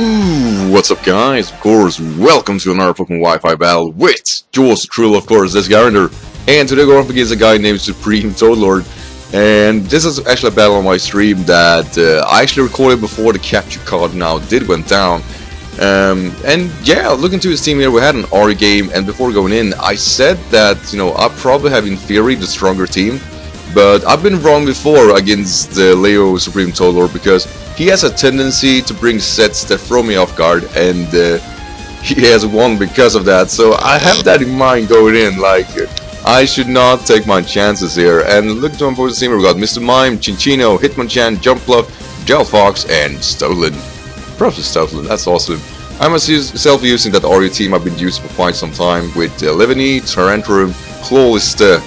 Ooh, what's up guys, of course, welcome to another Pokemon Wi-Fi battle with Joel's Trill, of course, this guy right here. And today we're up against a guy named Supreme Toadlord, and this is actually a battle on my stream that I actually recorded before the capture card now went down. And yeah, looking to his team here, we had an R game, and before going in, I said that, you know, I probably have in theory the stronger team, but I've been wrong before against the Leo Supreme Toadlord because he has a tendency to bring sets that throw me off guard, and he has won because of that. So I have that in mind going in, like, I should not take my chances here. And look to my opponent's team, we got Mr. Mime, Chinchino, Hitmonchan, Jumpluff, Delphox, and Stoutland. Props to Stoutland, that's awesome. I myself using that Aria team I've been using for quite some time with Leveni, Tarantrum, Clawitzer,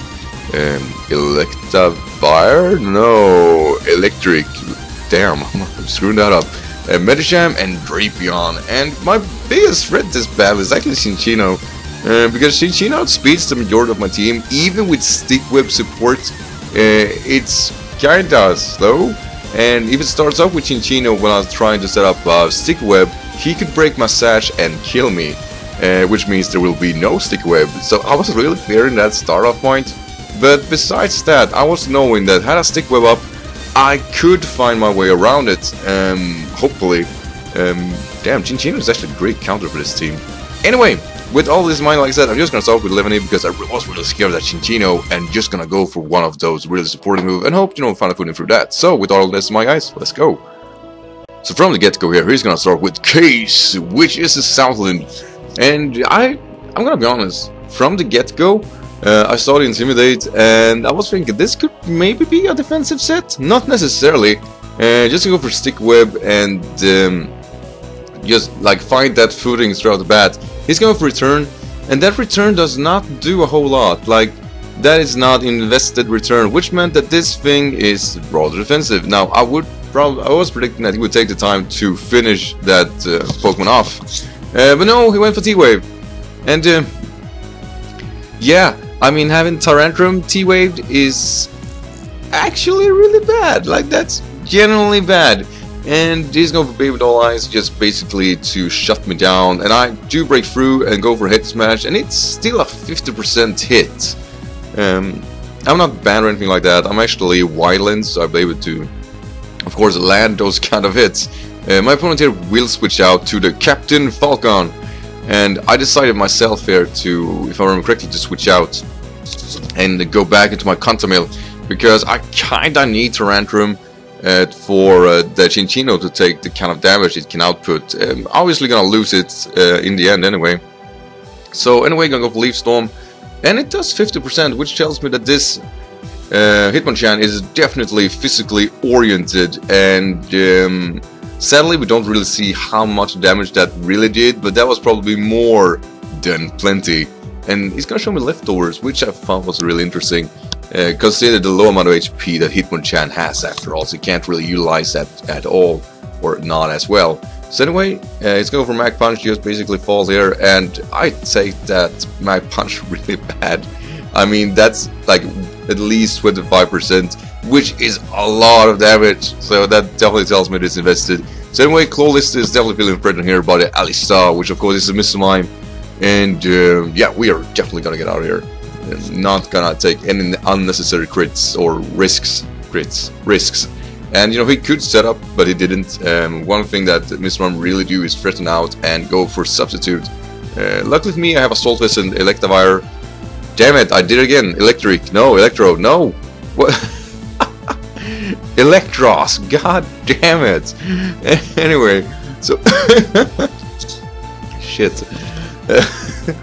Electivire? No, Electric. Damn, I'm screwing that up. Medicham and Drapion. And my biggest threat this battle is actually Chinchino. Because Chinchino outspeeds the majority of my team, even with Stickweb support. It's kinda slow. And if it starts off with Chinchino when I was trying to set up Stickweb, he could break my sash and kill me. Which means there will be no Stickweb. So I was really fearing that start-off point. But besides that, I was knowing that had I Stickweb up, I could find my way around it, hopefully. Damn, Chinchino is actually a great counter for this team. Anyway, with all this in mind, like I said, I'm just gonna start with Leveni because I was really scared of that Chinchino and just gonna go for one of those really supporting moves and hope, you know, find a footing through that. So, with all this in mind, guys, let's go. So, from the get-go here, he's gonna start with Case, which is a Stoutland. And I'm gonna be honest, from the get-go, I saw the Intimidate and I was thinking this could maybe be a defensive set, not necessarily, just to go for Stickweb and just like find that footing throughout the bat. He's going for Return, and that Return does not do a whole lot, like that is not invested Return, which meant that this thing is rather defensive. Now I was predicting that he would take the time to finish that Pokemon off, but no, he went for T-Wave, and yeah. I mean, having Tyrantrum T-Waved is actually really bad, like that's generally bad. And he's going for Bait with All Eyes just basically to shut me down, and I do break through and go for Head Smash, and it's still a 50% hit. I'm not banned or anything like that, I'm actually Wildland, so I'll be able to, of course, land those kind of hits. My opponent here will switch out to the Captain Falcon. And I decided myself here to, if I remember correctly, to switch out and go back into my Cantomill because I kinda need Tarantrum for the Chinchino to take the kind of damage it can output. I'm obviously gonna lose it in the end anyway. So anyway, gonna go for Leaf Storm, and it does 50%, which tells me that this Hitmonchan is definitely physically oriented, and sadly, we don't really see how much damage that really did, but that was probably more than plenty. And he's gonna show me Leftovers, which I found was really interesting, consider the low amount of HP that Hitmonchan has after all, so he can't really utilize that at all, or not as well. So anyway, he's going for Mag Punch, just basically falls here, and I take that Mag Punch really bad. I mean, that's like at least 25%, which is a lot of damage, so that definitely tells me it's invested. So anyway, Clawitzer is definitely feeling threatened here by the Alistar, which of course is a Mr. Mime, and yeah, we are definitely gonna get out of here. Not gonna take any unnecessary crits or risks. Risks. And you know, he could set up, but he didn't. One thing that Mr. Mime really do is threaten out and go for Substitute. Luckily for me, I have Assault Vest and Electivire. Damn it, I did it again. Electric, no, Electro, no. What? Electros, god damn it. Anyway, so. Shit.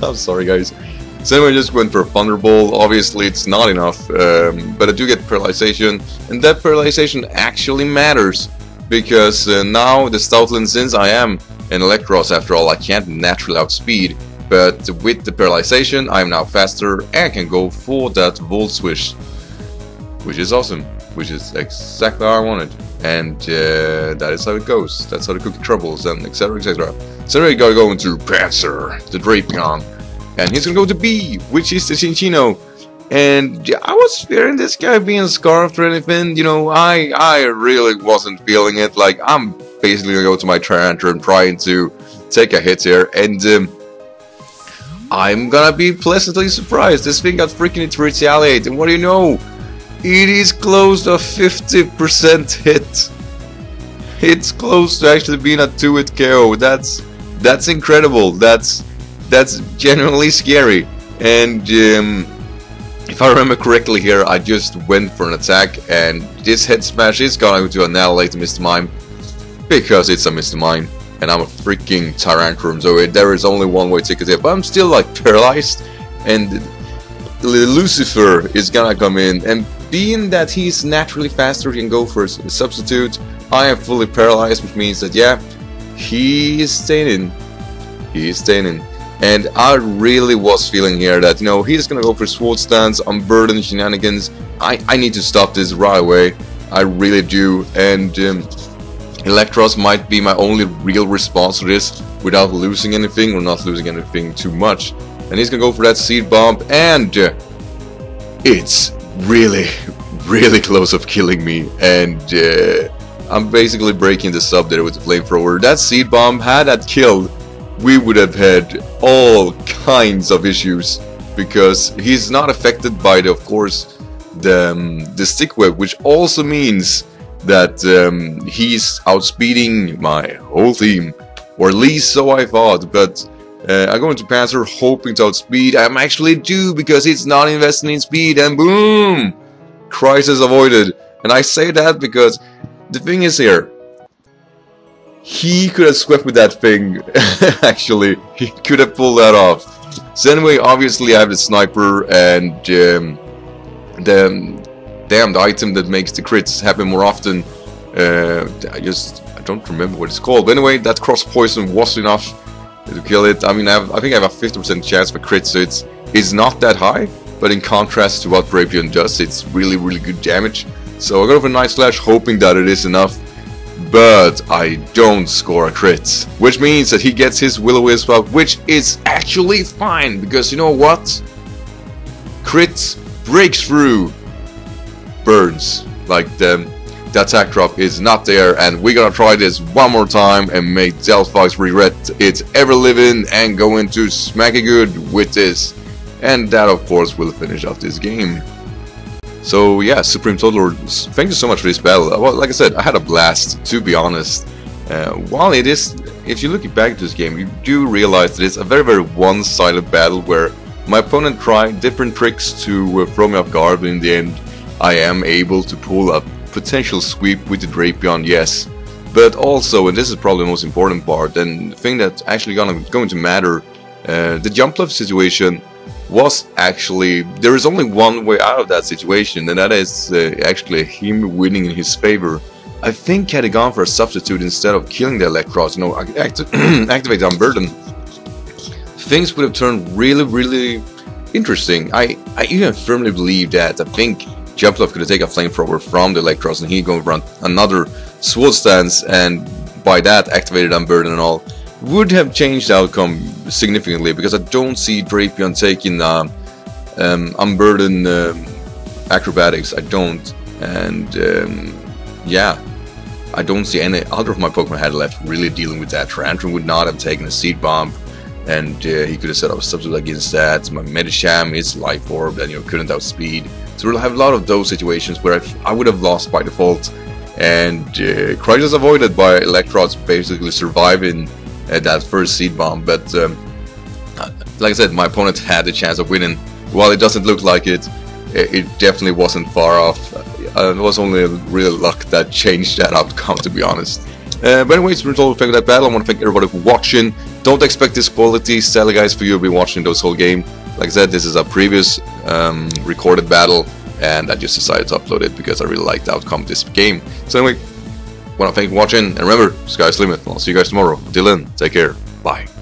I'm sorry, guys. So, anyway, I just went for a Thunderbolt. Obviously, it's not enough, but I do get Paralyzation, and that Paralyzation actually matters because now the Stoutland, since I am an Electros after all, I can't naturally outspeed. But with the Paralyzation, I'm now faster and can go for that Volt Swish, which is awesome, which is exactly how I wanted. And that is how it goes, that's how the cookie troubles, and etc, etc. So we gotta go into Panzer, the Drapion, and he's gonna go to B, which is the Chinchino. And yeah, I was fearing this guy being scarfed or anything, you know, I really wasn't feeling it, like I'm basically going to go to my Tyrantrum, trying to take a hit here, and I'm gonna be pleasantly surprised. This thing got freaking it to retaliate, and what do you know? It is close to a 50% hit. It's close to actually being a 2-hit KO. That's incredible. That's genuinely scary. And if I remember correctly here, I just went for an attack, and this head smash is going to annihilate Mr. Mime, because it's a Mr. Mime, and I'm a freaking Tyrantrum, so there is only one way ticket here. But I'm still like paralyzed, and Lucifer is gonna come in, and being that he's naturally faster, he can go for a substitute. I am fully paralyzed, which means that yeah, he is staying in. He is staying in. And I really was feeling here that, you know, he's gonna go for sword stance, unburden shenanigans. I need to stop this right away. I really do. And Electros might be my only real response to this without losing anything, or not losing anything too much. And he's gonna go for that seed bomb, and it's really, really close of killing me. And I'm basically breaking this up there with the flamethrower. That seed bomb, had that killed, we would have had all kinds of issues, because he's not affected by the, of course, the Stickweb, which also means that he's outspeeding my whole team, or at least so I thought. But I'm going to Panzer, hoping to outspeed. I'm actually due, because it's not investing in speed, and boom, crisis avoided. And I say that because the thing is here, he could have swept with that thing. Actually, he could have pulled that off. So anyway, obviously I have the sniper, and the item that makes the crits happen more often. I don't remember what it's called. But anyway, that cross poison was enough to kill it. I mean, I think I have a 50% chance for crits, so it's not that high. But in contrast to what Braviyon does, it's really, really good damage. So I go for a nice slash, hoping that it is enough. But I don't score a crit, which means that he gets his Will-O-Wisp up, which is actually fine, because you know what? Crit breaks through burns, like the attack drop is not there, and we're gonna try this one more time and make Delphox regret its ever living and go into smacky good with this, and that of course will finish off this game. So yeah, Supreme Toadlord, thank you so much for this battle. Well, like I said, I had a blast, to be honest. While it is, if you look back at this game, you do realize that it's a very, very one-sided battle, where my opponent tried different tricks to throw me off guard, but in the end, I am able to pull a potential sweep with the Drapion, yes. But also, and this is probably the most important part, and the thing that's actually going to matter, the Jumpluff situation was actually, there is only one way out of that situation, and that is actually him winning in his favor. I think had he gone for a substitute instead of killing the Electros, you know, activate Unburden, things would have turned really, really interesting. I even firmly believe that. I think Jumpluff could have taken a flamethrower from the Electros, and he'd go run another sword stance, and by that activated Unburden and all. Would have changed the outcome significantly, because I don't see Drapion taking Unburden acrobatics. I don't, and yeah, I don't see any other of my Pokemon had left really dealing with that. Tarantrum would not have taken a seed bomb, and he could have set up a substitute against that. My Medicham is life orb, and you know, couldn't outspeed. So we'll have a lot of those situations where I would have lost by default, and crisis avoided by Electros basically surviving at that first seed bomb. But like I said, my opponent had a chance of winning. While it doesn't look like it, it definitely wasn't far off. It was only real luck that changed that outcome, to be honest. But anyway, it's been total for that battle. I want to thank everybody for watching. Don't expect this quality, sadly guys, for you to be watching this whole game. Like I said, this is a previous recorded battle, and I just decided to upload it because I really liked the outcome of this game. So anyway, I want to thank you for watching, and remember, sky's the limit. I'll see you guys tomorrow. Until then, take care. Bye.